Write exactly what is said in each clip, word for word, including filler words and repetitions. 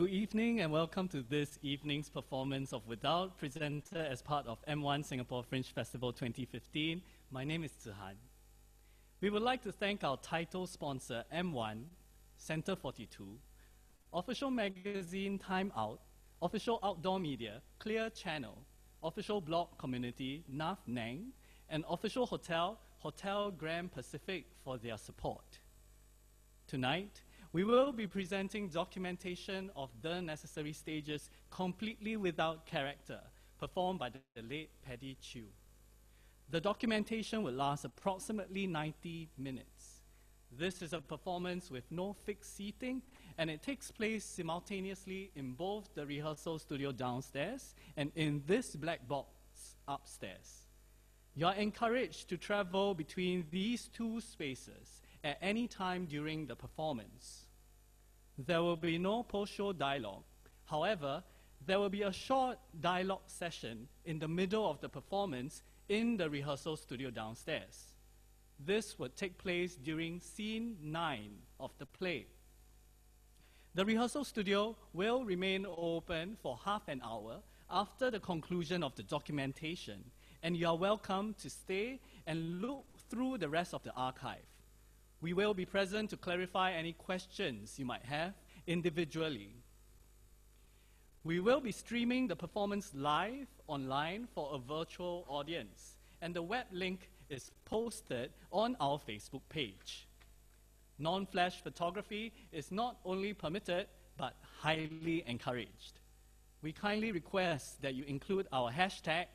Good evening and welcome to this evening's performance of With/Out, presented as part of M one Singapore Fringe Festival twenty fifteen. My name is Zihan. We would like to thank our title sponsor M one, Center forty-two, official magazine Time Out, official outdoor media Clear Channel, official blog community N A F Nang, and official hotel Hotel Grand Pacific for their support. Tonight, we will be presenting documentation of The Necessary Stages completely without character, performed by the late Paddy Chew. The documentation will last approximately ninety minutes. This is a performance with no fixed seating, and it takes place simultaneously in both the rehearsal studio downstairs and in this black box upstairs. You are encouraged to travel between these two spaces at any time during the performance. There will be no post-show dialogue. However, there will be a short dialogue session in the middle of the performance in the rehearsal studio downstairs. This will take place during scene nine of the play. The rehearsal studio will remain open for half an hour after the conclusion of the documentation, and you are welcome to stay and look through the rest of the archive. We will be present to clarify any questions you might have individually. We will be streaming the performance live online for a virtual audience, and the web link is posted on our Facebook page. Non-flash photography is not only permitted, but highly encouraged. We kindly request that you include our hashtag,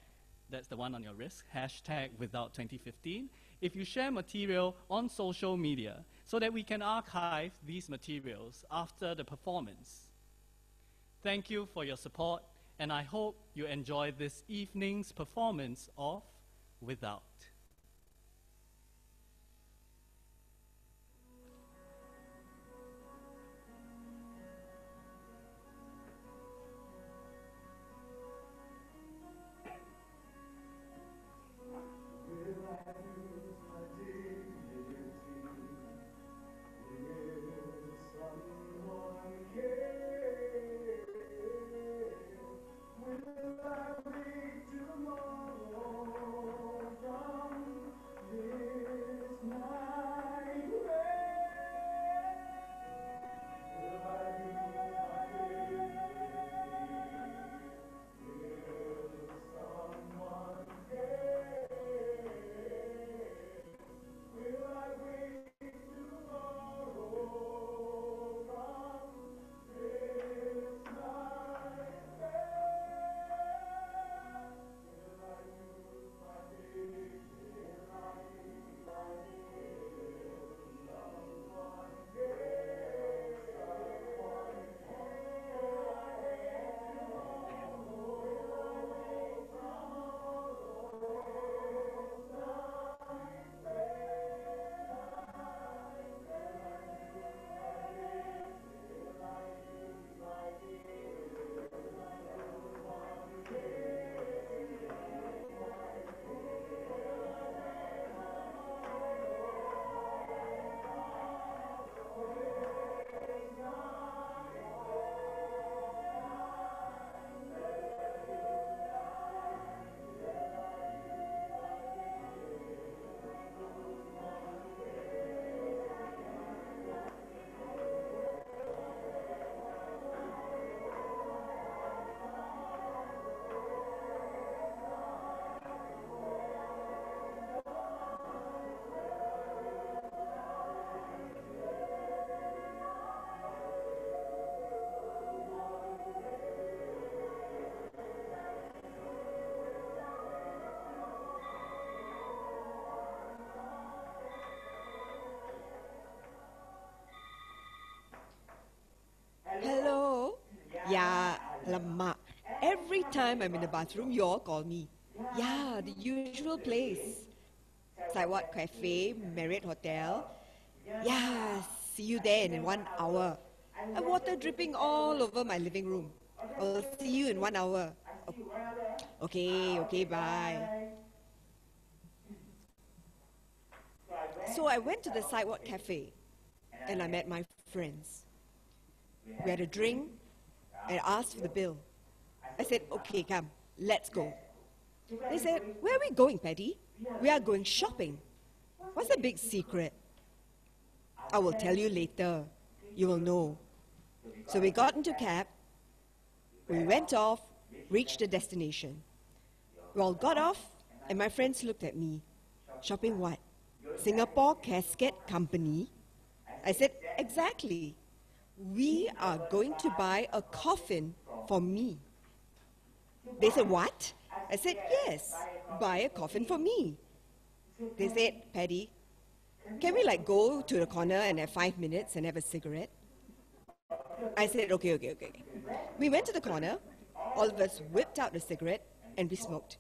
that's the one on your wrist, hashtag With/Out twenty fifteen, if you share material on social media so that we can archive these materials after the performance. Thank you for your support, and I hope you enjoy this evening's performance of With/Out. Hello? Ya lemak. Every time I'm in the bathroom, you all call me. Yeah, the usual place. Sidewalk Cafe, Marriott Hotel. Yeah, see you there in one hour. And water dripping all over my living room. I'll see you in one hour. Okay, okay, bye. So I went to the Sidewalk Cafe and I met my friends. We had a drink, and asked for the bill. I said, okay, come, let's go. They said, where are we going, Paddy? We are going shopping. What's the big secret? I will tell you later. You will know. So we got into a cab. We went off, reached the destination. We all got off, and my friends looked at me. Shopping what? Singapore Casket Company? I said, exactly. We are going to buy a coffin for me. They said, what? I said, yes, buy a coffin for me. They said, Paddy, can we like go to the corner and have five minutes and have a cigarette? I said, okay, okay, okay. We went to the corner, all of us whipped out the cigarette and we smoked.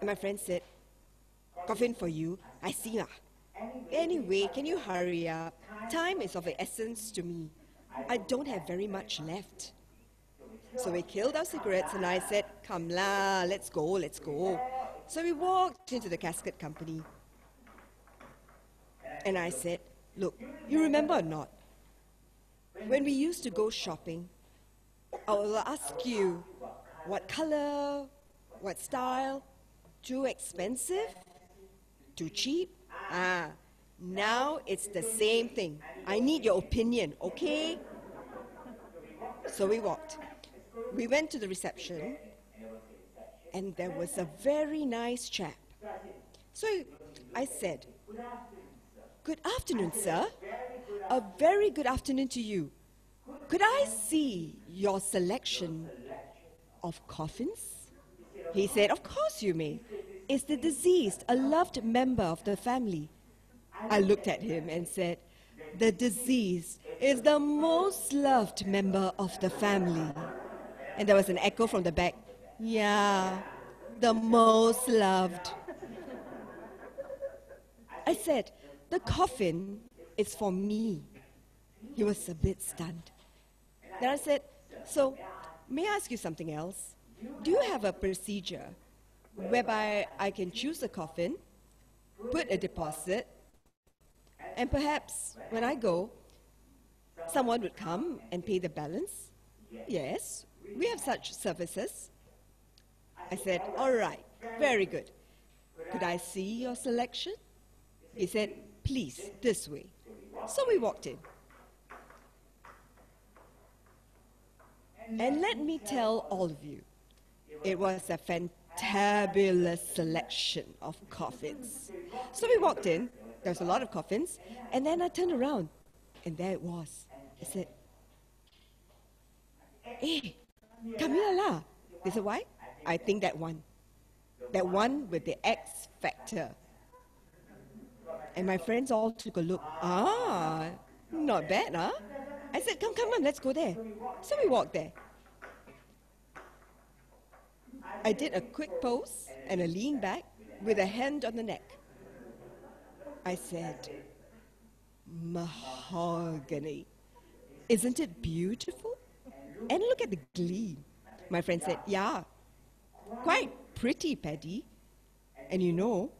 And my friend said, coffin for you, I see lah. Anyway, can you hurry up? Time is of the essence to me. I don't have very much left. So we killed our cigarettes and I said, come la, let's go, let's go. So we walked into the casket company. And I said, look, you remember or not? When we used to go shopping, I will ask you, what color, what style, too expensive, too cheap? Ah, now it's the same thing. I need your opinion, okay? So we walked. We went to the reception, and there was a very nice chap. So I said, good afternoon, sir. A very good afternoon to you. Could I see your selection of coffins? He said, of course you may. Is the deceased a loved member of the family? I looked at him and said, the deceased is the most loved member of the family. And there was an echo from the back. Yeah, the most loved. I said, the coffin is for me. He was a bit stunned. Then I said, so may I ask you something else? Do you have a procedure whereby I can choose a coffin, put a deposit, and perhaps when I go, someone would come and pay the balance? Yes. We have such services. I said, all right, very good. Could I see your selection? He said, please, this way. So we walked in. And let me tell all of you, it was a fantabulous selection of coffins. So we walked in, there was a lot of coffins, and then I turned around, and there it was. I said, hey, come here lah. They said, why? I think that one. That one with the X factor. And my friends all took a look. Ah, not bad, huh? I said, come, come on, let's go there. So we walked there. I did a quick pose and a lean back with a hand on the neck. I said, mahogany. Isn't it beautiful? And look at the gleam. My friend said, yeah, quite pretty, Paddy. And you know,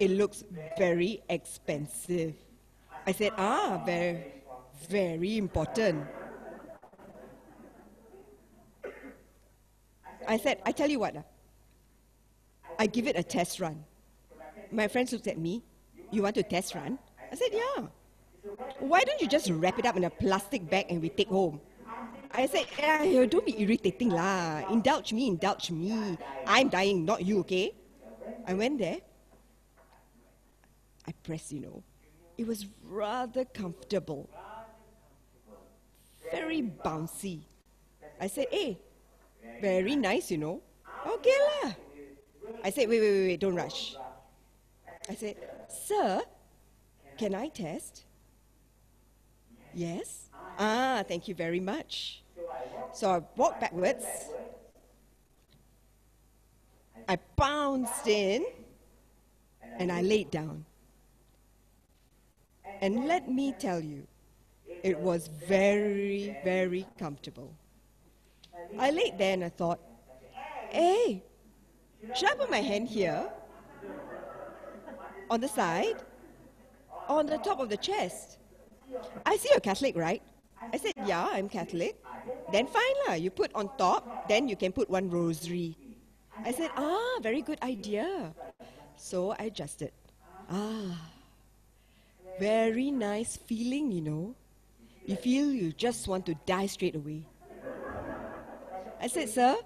it looks very expensive. I said, ah, very, very important. I said, I tell you what, I give it a test run. My friends looked at me, you want to test run? I said, yeah. Why don't you just wrap it up in a plastic bag and we take home? I said, yeah, don't be irritating lah. Indulge me, indulge me. I'm dying, not you, okay? I went there. I pressed, you know. It was rather comfortable. Very bouncy. I said, hey, very nice, you know. Okay lah. I said, wait, wait, wait, wait, don't rush. I said, sir, can I test? Yes? Ah, thank you very much. So I walked backwards. I bounced in and I laid down. And let me tell you, it was very, very comfortable. I laid there and I thought, hey, should I put my hand here? On the side? On the top of the chest? I see you're Catholic, right? I said, yeah, I'm Catholic. Then fine lah, you put on top, then you can put one rosary. I said, ah, very good idea. So I adjusted. Ah, very nice feeling, you know. You feel you just want to die straight away. I said, sir,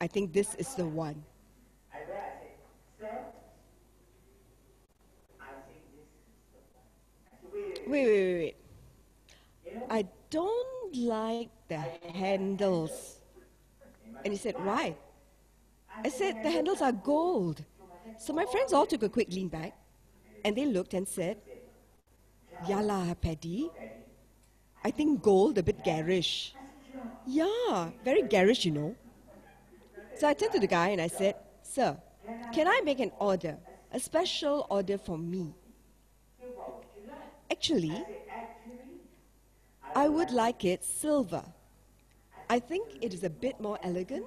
I think this is the one. Wait, wait, wait, wait. I don't like the handles. And he said, why? I said, the handles are gold. So my friends all took a quick lean back, and they looked and said, Yala, Paddy, I think gold a bit garish. Yeah, very garish, you know. So I turned to the guy and I said, sir, can I make an order, a special order for me? Actually, I would like it silver. I think it is a bit more elegant,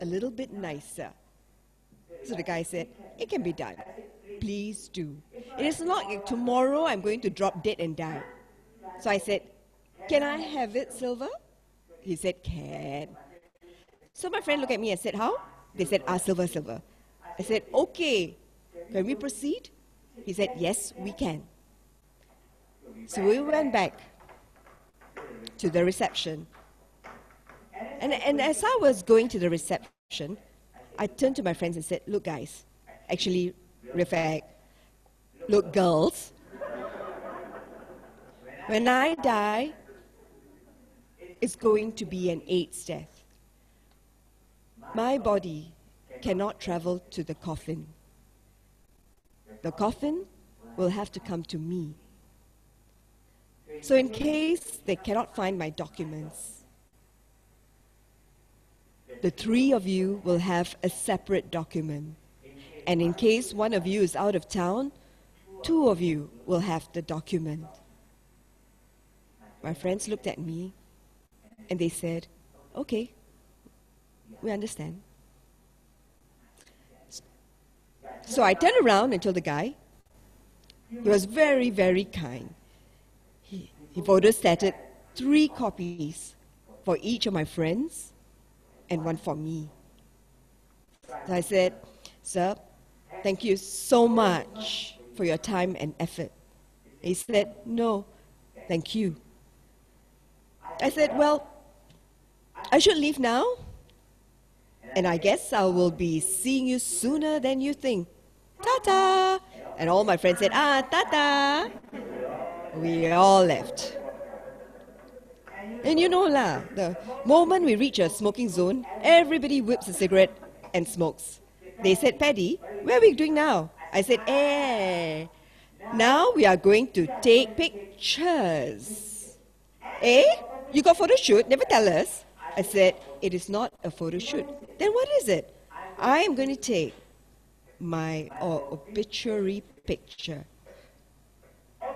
a little bit nicer. So the guy said, it can be done. Please do. It is not like tomorrow I'm going to drop dead and die. So I said, can I have it silver? He said, can. So my friend looked at me and said, how? They said, ah, silver, silver. I said, okay, can we proceed? He said, yes, we can. So we went back to the reception. And, and as I was going to the reception, I turned to my friends and said, look, guys, actually, Rafaq, look, girls, when I die, it's going to be an AIDS death. My body cannot travel to the coffin. The coffin will have to come to me. So in case they cannot find my documents, the three of you will have a separate document. And in case one of you is out of town, two of you will have the document. My friends looked at me and they said, okay, we understand. So I turned around and told the guy. He was very, very kind. He, he photostated three copies for each of my friends and one for me. So I said, sir, thank you so much for your time and effort. He said, no, thank you. I said, well, I should leave now. And I guess I will be seeing you sooner than you think. Ta-ta! And all my friends said, ah, ta-ta! We all left. And you know lah, the moment we reach a smoking zone, everybody whips a cigarette and smokes. They said, Paddy, where are we doing now? I said, eh, now we are going to take pictures. Eh? You got photo shoot? Never tell us. I said, it is not a photo shoot. Then what is it? I am going to take my or, obituary picture.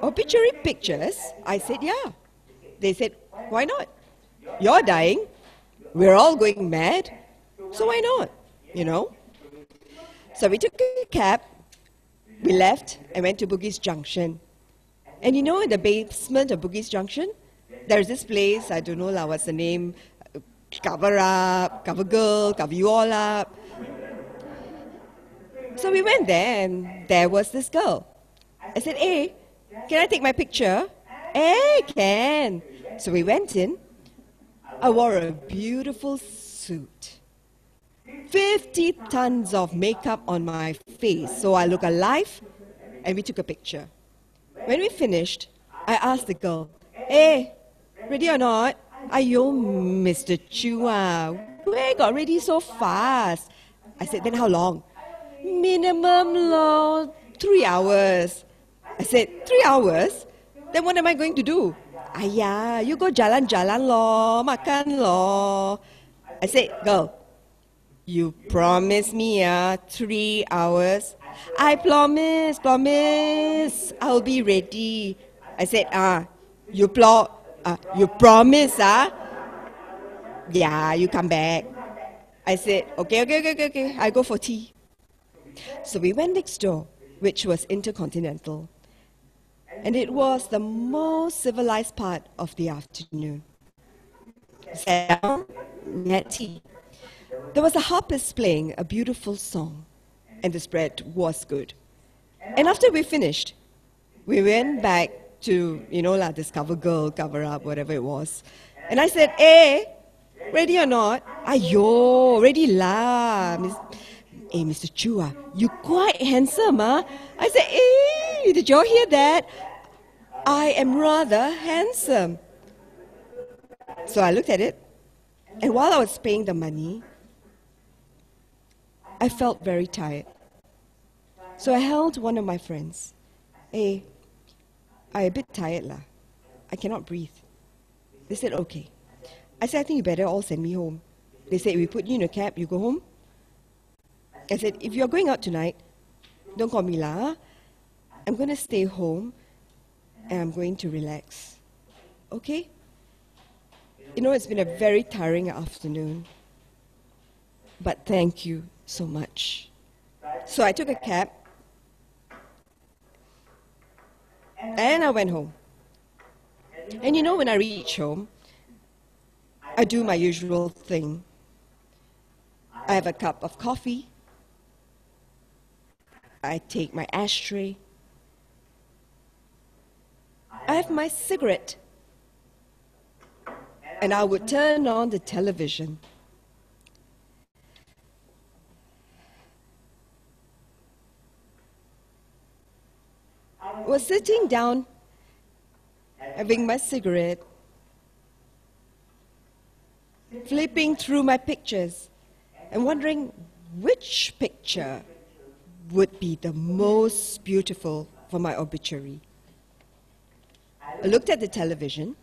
Obituary pictures? I said, yeah. They said, why not? You're dying. We're all going mad. So why not? You know? So we took a cab. We left and went to Bugis Junction. And you know, in the basement of Bugis Junction, there's this place, I don't know lah, what's the name, cover up, cover girl, cover you all up. So we went there and there was this girl. I said, hey, can I take my picture? Hey, can. So we went in. I wore a beautiful suit. fifty tons of makeup on my face, so I look alive, and we took a picture. When we finished, I asked the girl, hey, ready or not? Ayo, Mister Chew, ah, where got ready so fast? I said, then how long? Minimum, long, three hours. I said, three hours? Then what am I going to do? Ayah, you go jalan-jalan lo, makan lo. I said, girl, you promise me ah, three hours? I promise, promise, I'll be ready. I said, ah, you plot. Uh, you promise, ah? Huh? Yeah, you come back. I said, okay, okay, okay, okay, okay, I go for tea. So we went next door, which was Intercontinental. And it was the most civilized part of the afternoon. Sal, Nettie. There was a harpist playing a beautiful song, and the spread was good. And after we finished, we went back to, you know, like this cover girl, cover up, whatever it was. And I said, eh, ready or not? Ayo, ready lah. Eh, Mister Chua, you quite handsome, huh? I said, eh, did y'all hear that? I am rather handsome. So I looked at it, and while I was paying the money, I felt very tired. So I held one of my friends. Hey, I'm a bit tired lah. I cannot breathe. They said, okay. I said, I think you better all send me home. They said, we put you in a cab, you go home. I said, if you're going out tonight, don't call me lah. I'm going to stay home, and I'm going to relax. Okay? You know, it's been a very tiring afternoon. But thank you so much. So I took a cab, and I went home. And you know, when I reach home, I do my usual thing. I have a cup of coffee. I take my ashtray. I have my cigarette. And I would turn on the television. I was sitting down, having my cigarette, flipping through my pictures, and wondering which picture would be the most beautiful for my obituary. I looked at the television,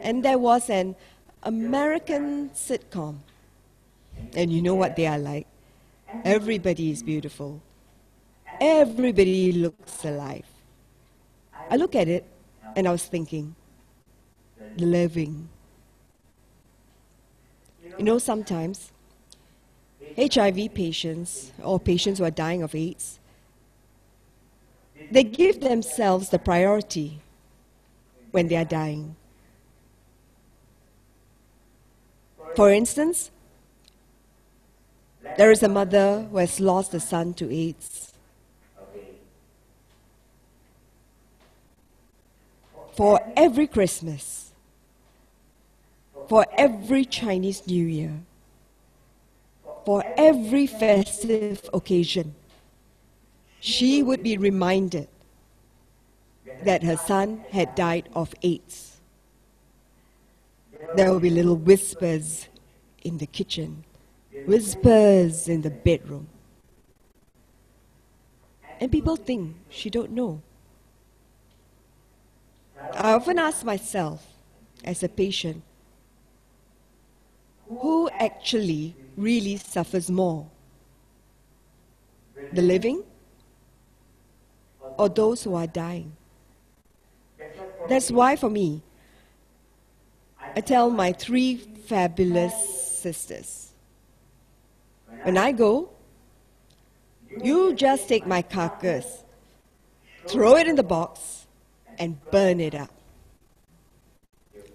and there was an American sitcom. And you know what they are like. Everybody is beautiful. Everybody looks alive. I look at it, and I was thinking, living. You know, sometimes H I V patients or patients who are dying of AIDS, they give themselves the priority when they are dying. For instance, there is a mother who has lost a son to AIDS. For every Christmas, for every Chinese New Year, for every festive occasion, she would be reminded that her son had died of AIDS. There will be little whispers in the kitchen, whispers in the bedroom. And people think she don't know. I often ask myself, as a patient, who actually really suffers more? The living or those who are dying? That's why for me, I tell my three fabulous sisters, when I go, you just take my carcass, throw it in the box, and burn it up.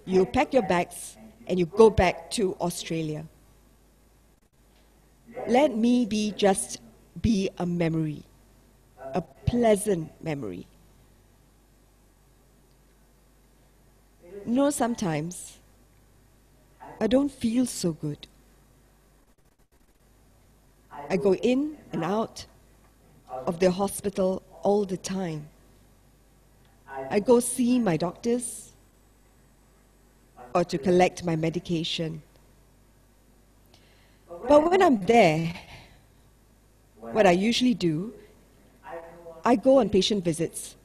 You pack your bags and you go back to Australia. Let me be just be a memory, a pleasant memory. You know, sometimes I don't feel so good. I go in and out of the hospital all the time. I go see my doctors or to collect my medication. But when I'm there, what I usually do, I go on patient visits.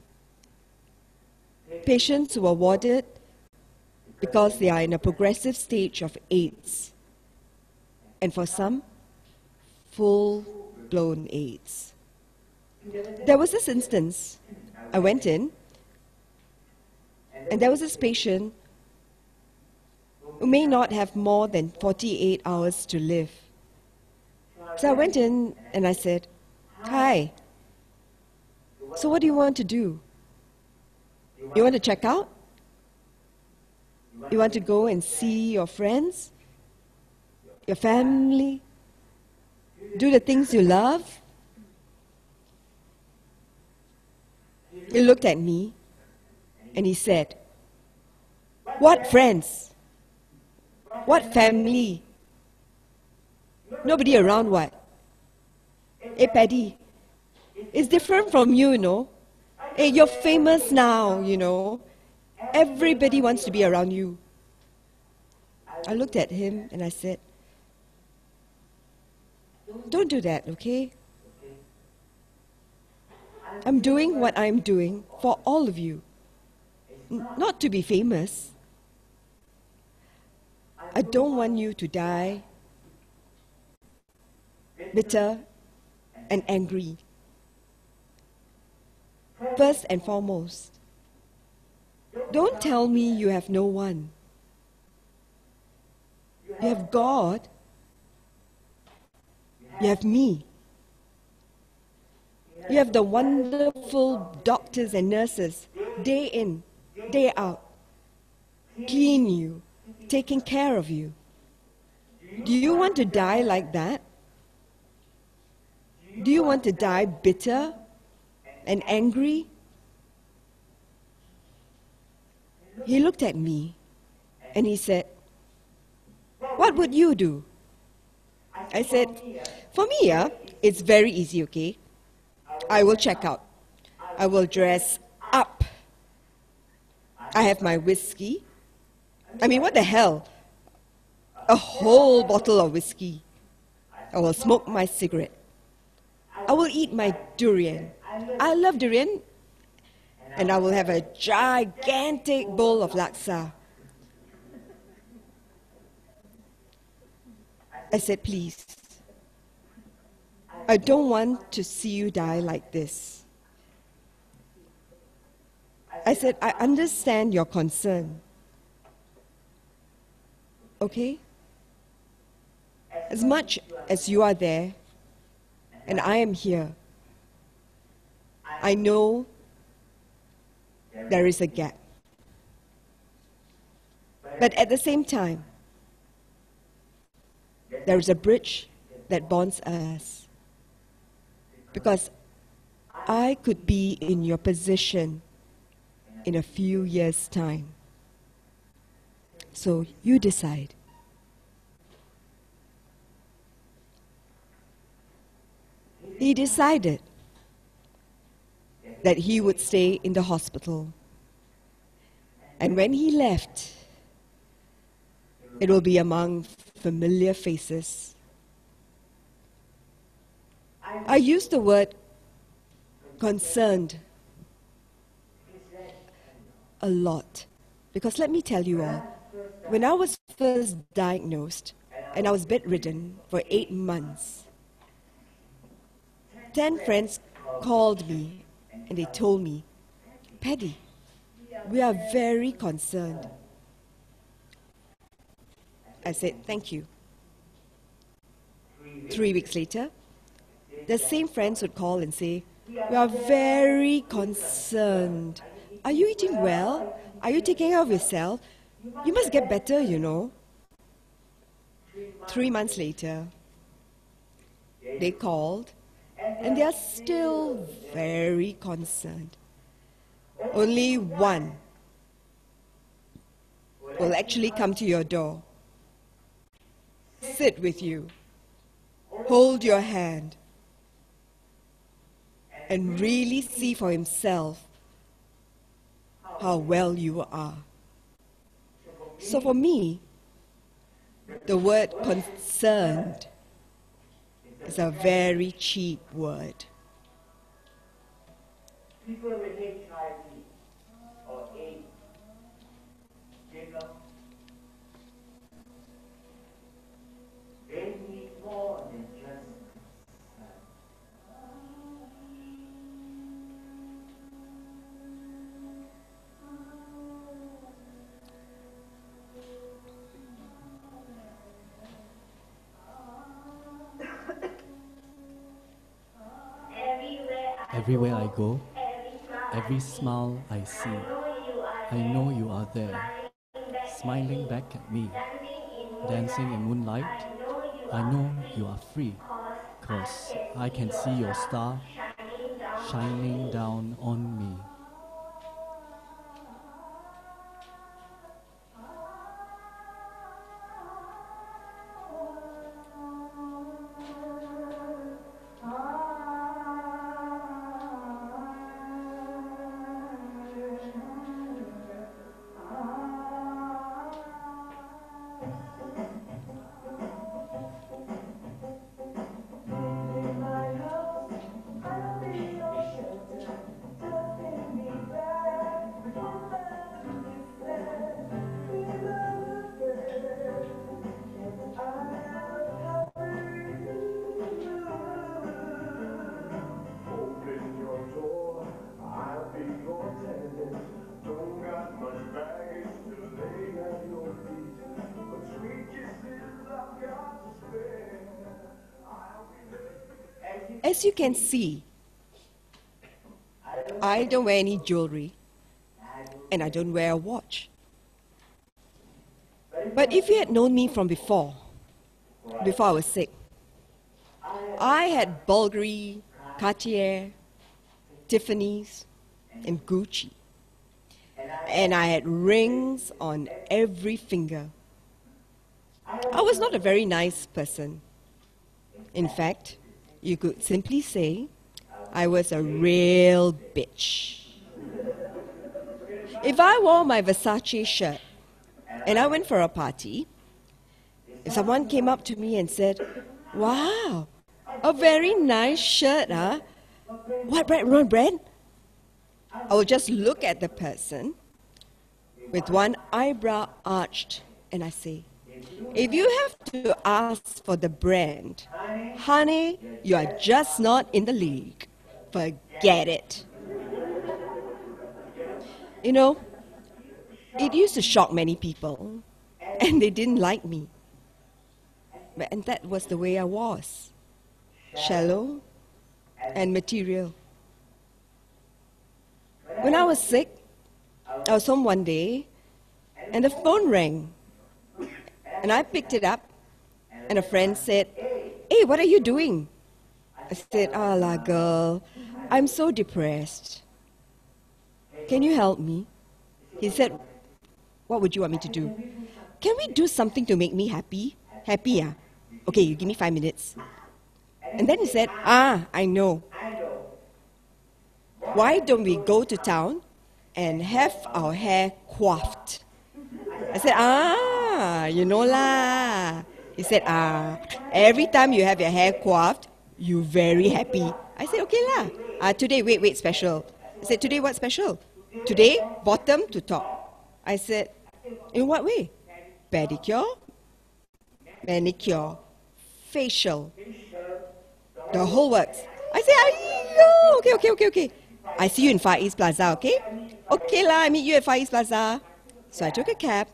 Patients who are warded because they are in a progressive stage of AIDS. And for some, full-blown AIDS. There was this instance. I went in, and there was this patient who may not have more than forty-eight hours to live. So I went in and I said, hi, so what do you want to do? You want to check out? You want to go and see your friends, your family, do the things you love. He looked at me and he said, "What friends? What family? Nobody around, what? Hey, Paddy, it's different from you, you know. Hey, you're famous now, you know. Everybody wants to be around you." I looked at him and I said, "Don't do that, okay? I'm doing what I'm doing for all of you, not to be famous. I don't want you to die bitter and angry. First and foremost, don't tell me you have no one. You have God. You have me. You have the wonderful doctors and nurses, day in, day out, clean you, taking care of you. Do you want to die like that? Do you want to die bitter and angry?" He looked at me and he said, "What would you do?" I said, "For me, yeah, it's very easy, okay? I will check out. I will dress up. I have my whiskey. I mean, what the hell? A whole bottle of whiskey. I will smoke my cigarette. I will eat my durian. I love durian. And I will have a gigantic bowl of laksa." I said, "Please, I don't want to see you die like this." I said, "I understand your concern. Okay? As much as you are there and I am here, I know there is a gap. But at the same time, there is a bridge that bonds us. Because I could be in your position in a few years' time. So you decide." He decided that he would stay in the hospital. And when he left, it will be among familiar faces. I use the word concerned a lot, because let me tell you all, when I was first diagnosed and I was bedridden for eight months, ten friends called me and they told me, "Paddy, we are very concerned." I said, "Thank you." Three weeks later, the same friends would call and say, "We are very concerned. Are you eating well? Are you taking care of yourself? You must get better, you know." Three months later, they called and they are still very concerned. Only one will actually come to your door, sit with you, hold your hand, and really see for himself how well you are. So for me, the word concerned is a very cheap word. People with H I V or AIDS, they love, they need more than just. Everywhere I go, every smile I see, I know you are there, smiling back at me. Dancing in moonlight, I know you are free, 'cause I can see your star shining down on me. As you can see, I don't wear any jewelry and I don't wear a watch. But if you had known me from before, before I was sick, I had Bulgari, Cartier, Tiffany's and Gucci. And I had rings on every finger. I was not a very nice person. In fact, you could simply say, I was a real bitch. If I wore my Versace shirt and I went for a party, if someone came up to me and said, "Wow, a very nice shirt, huh? What brand, what brand?" I would just look at the person with one eyebrow arched and I say, "If you have to ask for the brand, honey, you are just not in the league. Forget it." You know, it used to shock many people, and they didn't like me. And that was the way I was, shallow and material. When I was sick, I was home one day, and the phone rang. And I picked it up, and a friend said, "Hey, what are you doing?" I said, "Ah, la girl, I'm so depressed. Can you help me?" He said, "What would you want me to do?" "Can we do something to make me happy?" "Happy, ah? Okay, you give me five minutes. And then he said, "Ah, I know. Why don't we go to town and have our hair coiffed?" I said, "Ah, you know lah." He said, "Ah, every time you have your hair coiffed, you very happy." I said, "Okay lah. Ah, today, wait, wait, special." I said, "Today what special?" "Today, bottom to top." I said, "In what way?" "Pedicure, manicure, facial, the whole works." I said, "Aiyo, okay, okay, okay, okay. I see you in Far East Plaza, okay?" "Okay lah, I meet you at Far East Plaza." So I took a cab.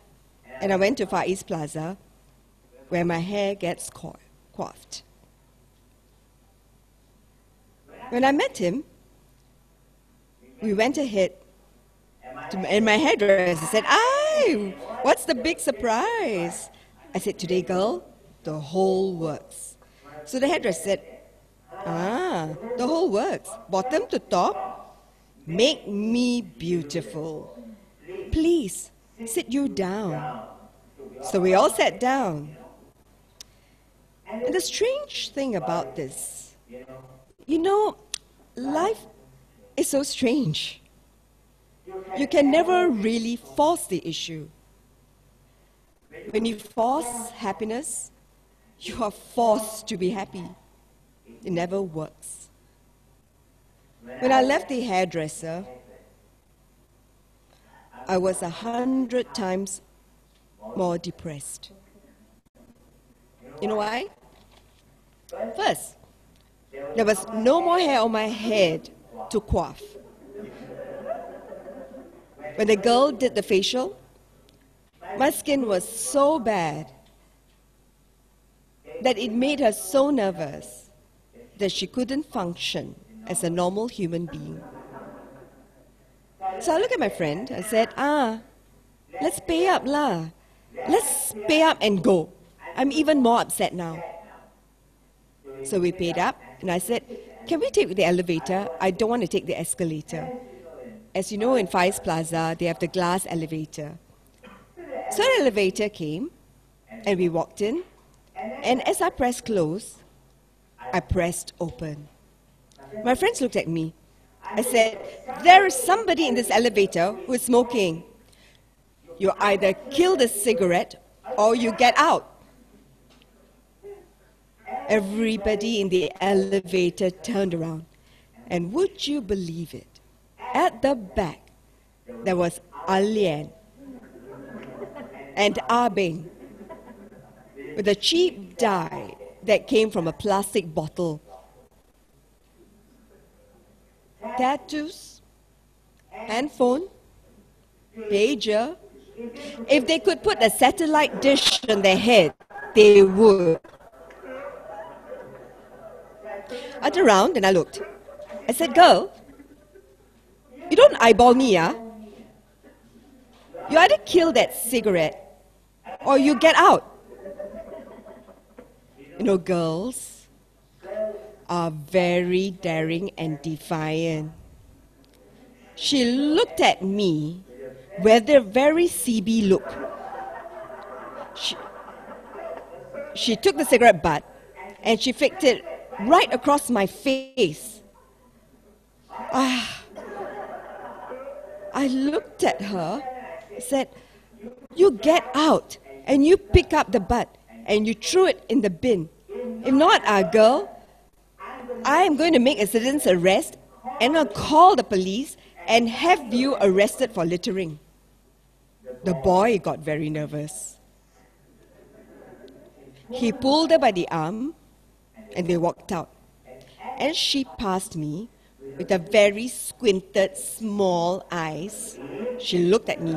And I went to Far East Plaza, where my hair gets coiffed. When I met him, we went ahead, to, and my hairdresser said, "Ay, what's the big surprise?" I said, "Today, girl, the whole works." So the hairdresser said, "Ah, the whole works. Bottom to top, make me beautiful. Please, sit you down." So we all sat down. And the strange thing about this, you know, life is so strange. You can never really force the issue. When you force happiness, you are forced to be happy. It never works. When I left the hairdresser, I was a hundred times more depressed. You know why? First, there was no more hair on my head to coif. When the girl did the facial, my skin was so bad that it made her so nervous that she couldn't function as a normal human being. So I looked at my friend, I said, "Ah, let's pay up lah. Let's pay up and go. I'm even more upset now. So we paid up, and I said, can we take the elevator? I don't want to take the escalator. As you know, in Far East Plaza, they have the glass elevator. So the elevator came, and we walked in, and as I pressed close, I pressed open. My friends looked at me. I said, there is somebody in this elevator who is smoking. You either kill the cigarette or you get out. Everybody in the elevator turned around. And would you believe it? At the back, there was Alian and Ah-Beng with a cheap dye that came from a plastic bottle. Tattoos, handphone, pager. If they could put a satellite dish on their head, they would. I turned around and I looked. I said, girl, you don't eyeball me, ah? You either kill that cigarette or you get out. You know, girls are very daring and defiant. She looked at me with a very C B look. She, she took the cigarette butt and she flicked it right across my face. Ah, I looked at her, said, you get out and you pick up the butt and you threw it in the bin. If not, ah, girl, I am going to make a citizen's arrest and I'll call the police and have you arrested for littering. The boy got very nervous. He pulled her by the arm and they walked out. And she passed me with her very squinted, small eyes. She looked at me.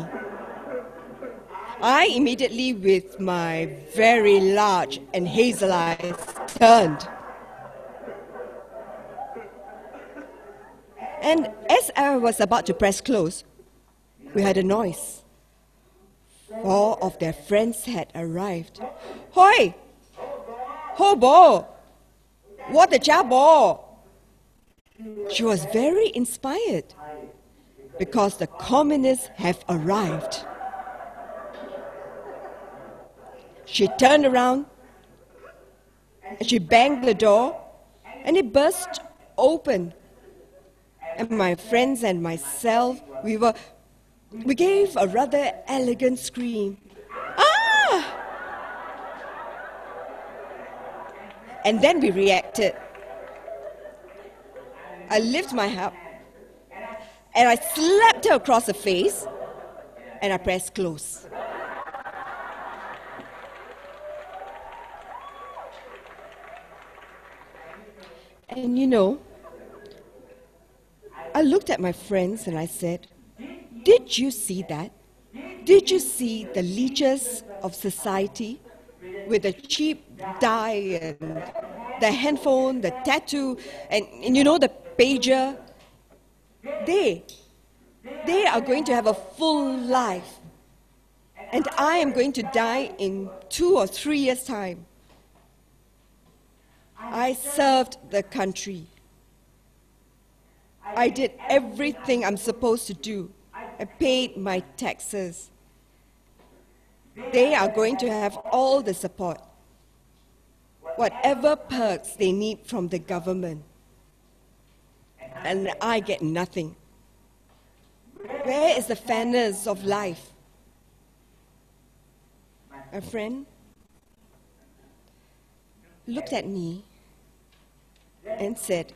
I immediately, with my very large and hazel eyes, turned. And as I was about to press close, we heard a noise. Four of their friends had arrived. Hoi! Hobo! What a chabo! She was very inspired because the communists have arrived. She turned around and she banged the door and it burst open. And my friends and myself, we were, we gave a rather elegant scream. Ah! And then we reacted. I lifted my hand and I slapped her across the face and I pressed close. And you know, I looked at my friends and I said, did you see that? Did you see the leeches of society with the cheap dye and the handphone, the tattoo, and, and you know, the pager? They, they are going to have a full life. And I am going to die in two or three years' time. I served the country. I did everything I'm supposed to do. I paid my taxes. They are going to have all the support, whatever perks they need from the government. And I get nothing. Where is the fairness of life? A friend looked at me and said,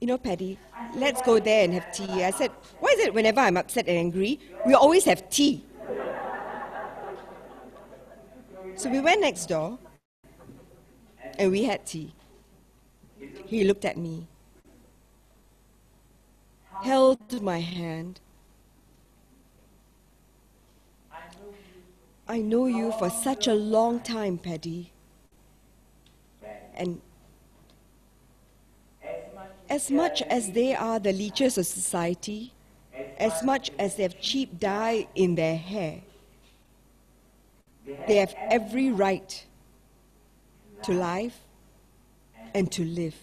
you know, Paddy, let's go there and have tea. I said, why is it whenever I'm upset and angry, we always have tea? So we went next door, and we had tea. He looked at me, held my hand. I know you for such a long time, Paddy. And as much as they are the leeches of society, as much as they have cheap dye in their hair, They have every right to life and to live.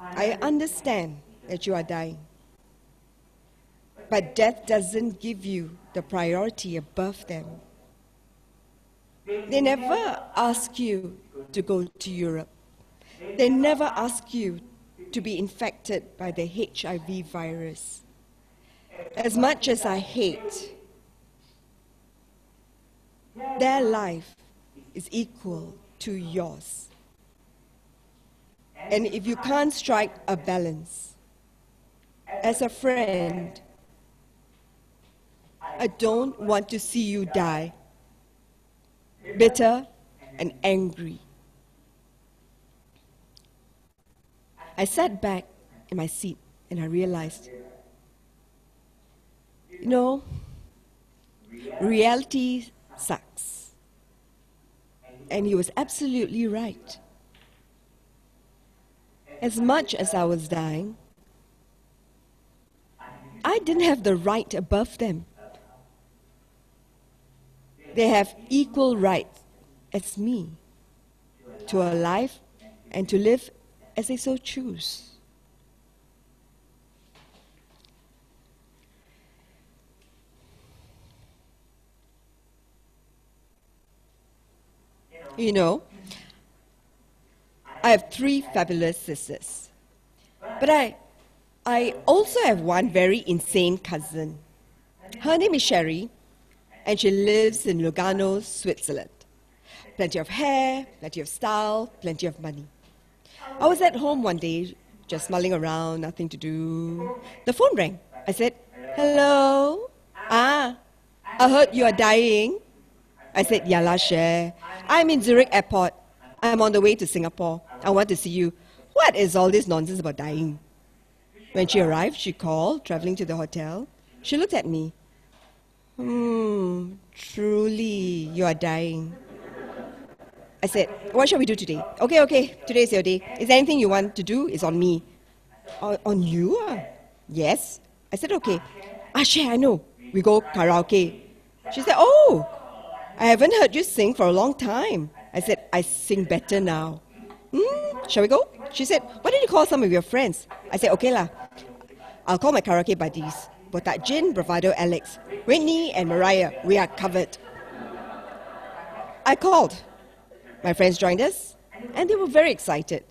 I understand that you are dying, but death doesn't give you the priority above them. They never ask you to go to Europe. They never ask you to be infected by the H I V virus. As much as I hate, their life is equal to yours. And if you can't strike a balance, as a friend, I don't want to see you die, bitter and angry. I sat back in my seat and I realized, you know, reality sucks. And he was absolutely right. As much as I was dying, I didn't have the right above them. They have equal rights as me to a life and to live as they so choose. You know, I have three fabulous sisters, but I, I also have one very insane cousin. Her name is Sherry, and she lives in Lugano, Switzerland. Plenty of hair, plenty of style, plenty of money. I was at home one day, just mulling around, nothing to do. The phone rang. I said, hello? Ah, I heard you are dying. I said, Yala Cher, I'm in Zurich airport. I'm on the way to Singapore. I want to see you. What is all this nonsense about dying? When she arrived, she called, traveling to the hotel. She looked at me. Hmm, truly, you are dying. I said, what shall we do today? Okay, okay, today's your day. Is there anything you want to do? It's on me. On, on you? Uh? Yes. I said, okay. Ah, Cher, I know. We go karaoke. She said, oh, I haven't heard you sing for a long time. I said, I sing better now. Hmm, shall we go? She said, why don't you call some of your friends? I said, okay lah. I'll call my karaoke buddies. Botak Jin, Bravado, Alex, Whitney and Mariah. We are covered. I called. My friends joined us, and they were very excited.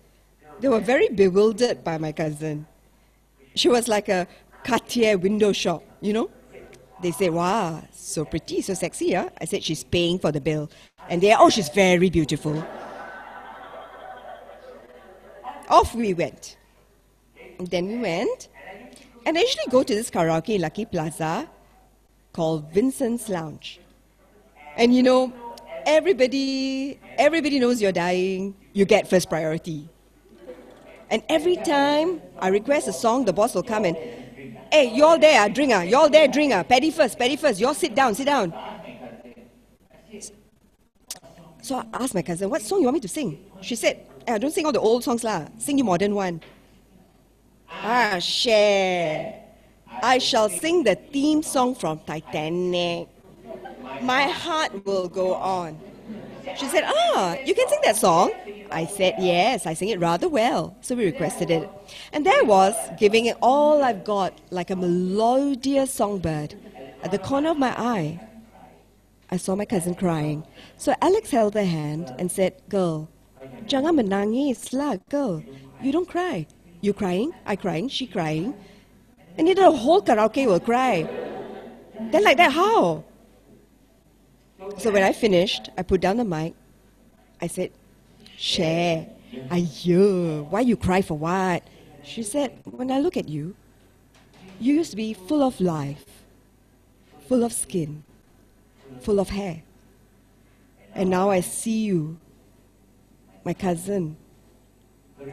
They were very bewildered by my cousin. She was like a Cartier window shop, you know? They said, wow, so pretty, so sexy, huh? I said, she's paying for the bill. And they, oh, she's very beautiful. Off we went. And then we went, and I usually go to this karaoke in Lucky Plaza called Vincent's Lounge. And you know, Everybody, everybody knows you're dying. You get first priority. And every time I request a song, the boss will come and, hey, you all there, drinker, you all there, drinker, Paddy first, Paddy first, you all sit down, sit down. So I asked my cousin, what song you want me to sing? She said, I don't sing all the old songs lah, sing the modern one. Ah, share. I shall sing the theme song from Titanic. My heart will go on. She said, ah, you can sing that song? I said, yes, I sing it rather well. So we requested it. And there I was, giving it all I've got, like a melodious songbird. At the corner of my eye, I saw my cousin crying. So Alex held her hand and said, girl, jangan menangis lah, girl. You don't cry. You crying, I crying, she crying. And neither the whole karaoke will cry. Then like that, how? So when I finished, I put down the mic. I said, Cher, ayo, why you cry for what? She said, when I look at you, you used to be full of life, full of skin, full of hair. And now I see you, my cousin,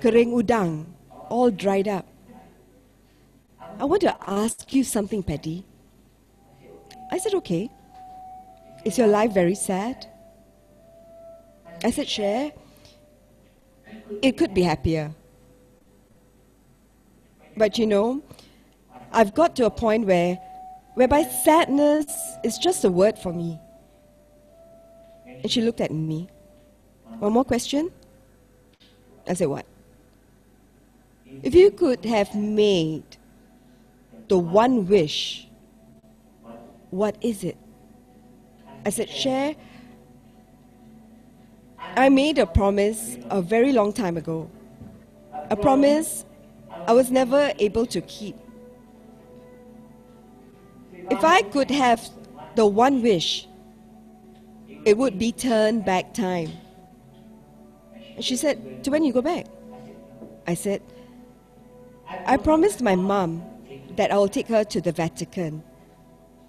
kering udang, all dried up. I want to ask you something, Paddy. I said, okay. Is your life very sad? I said, Cher, it could be happier. But you know, I've got to a point where, whereby sadness is just a word for me. And she looked at me. One more question? I said, what? If you could have made the one wish, what is it? I said, Cher, I made a promise a very long time ago. A promise I was never able to keep. If I could have the one wish, it would be turn back time. And she said, to when you go back? I said, I promised my mum that I will take her to the Vatican.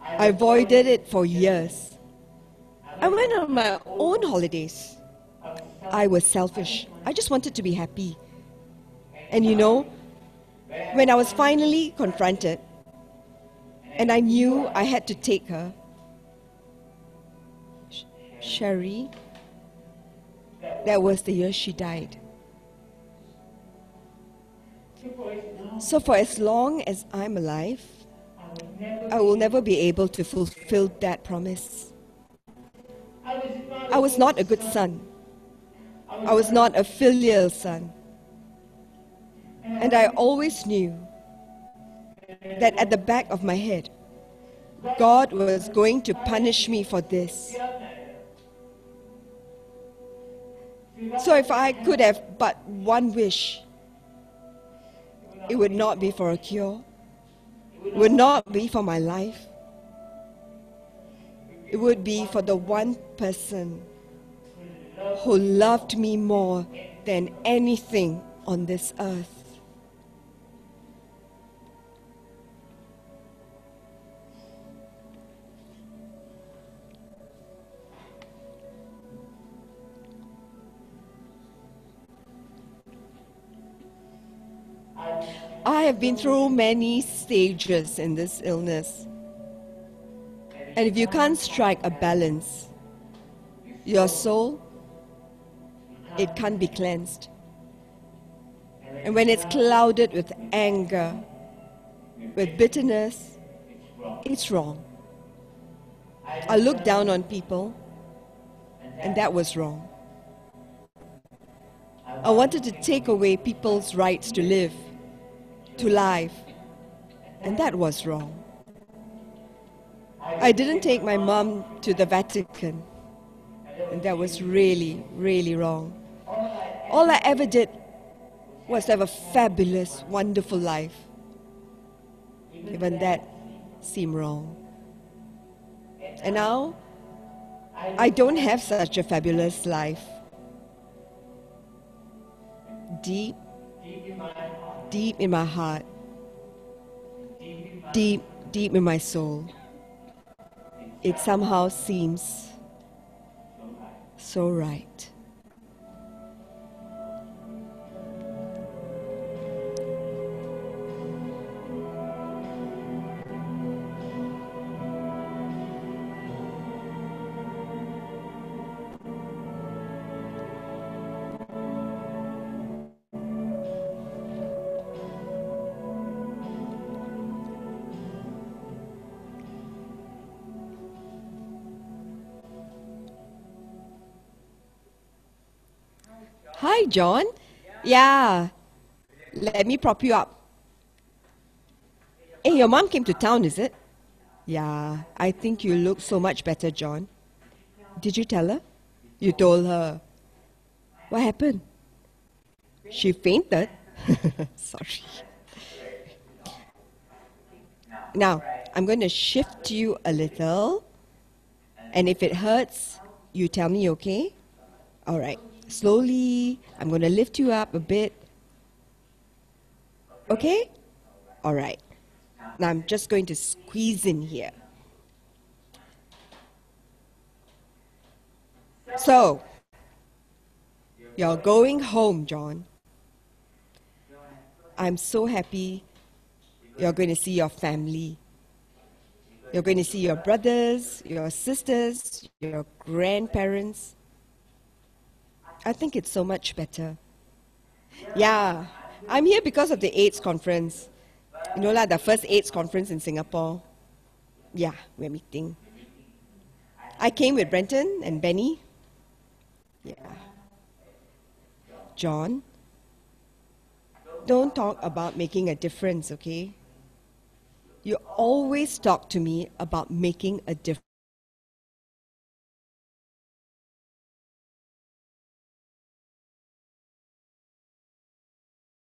I avoided it for years. I went on my own holidays. I was selfish. I just wanted to be happy. And you know, when I was finally confronted, and I knew I had to take her, Sh- Sherry, that was the year she died. So for as long as I'm alive, I will never be able to fulfill that promise. I was not a good son. I was not a filial son. And I always knew that at the back of my head, God was going to punish me for this. So if I could have but one wish, it would not be for a cure, it would not be for my life. It would be for the one person who loved me more than anything on this earth. I have been through many stages in this illness. And if you can't strike a balance, your soul, it can't be cleansed. And when it's clouded with anger, with bitterness, it's wrong. I looked down on people, and that was wrong. I wanted to take away people's rights to live, to life, and that was wrong. I didn't take my mum to the Vatican, and that was really, really wrong. All I ever did was have a fabulous, wonderful life. Even that seemed wrong. And now, I don't have such a fabulous life. Deep, deep in my heart, deep, deep in my soul, it somehow seems so right. Hi, John. Yeah. Let me prop you up. Hey, your mom came to town, is it? Yeah. I think you look so much better, John. Did you tell her? You told her. What happened? She fainted. Sorry. Now, I'm going to shift you a little. And if it hurts, you tell me, okay? All right. Slowly, I'm going to lift you up a bit. Okay? All right. Now I'm just going to squeeze in here. So, you're going home, John. I'm so happy you're going to see your family. You're going to see your brothers, your sisters, your grandparents. I think it's so much better. Yeah, I'm here because of the AIDS conference. You know, like the first AIDS conference in Singapore. Yeah, we're meeting. I came with Brenton and Benny. Yeah. John, don't talk about making a difference, okay? You always talk to me about making a difference.